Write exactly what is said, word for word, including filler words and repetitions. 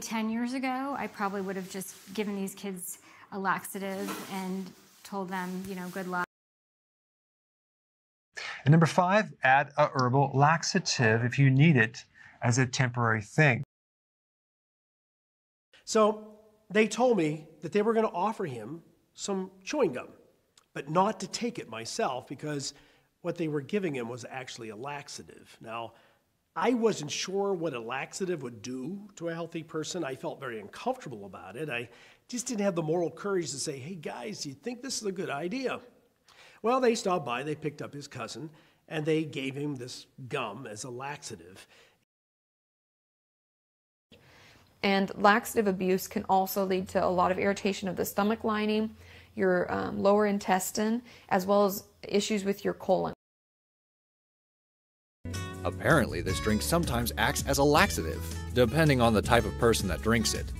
ten years ago, I probably would have just given these kids a laxative and told them, you know, good luck. And number five, add a herbal laxative if you need it as a temporary thing. So they told me that they were going to offer him some chewing gum, but not to take it myself because what they were giving him was actually a laxative. Now, I wasn't sure what a laxative would do to a healthy person. I felt very uncomfortable about it. I just didn't have the moral courage to say, hey guys, do you think this is a good idea? Well, they stopped by, they picked up his cousin, and they gave him this gum as a laxative. And laxative abuse can also lead to a lot of irritation of the stomach lining, your um, lower intestine, as well as issues with your colon. Apparently, this drink sometimes acts as a laxative, depending on the type of person that drinks it.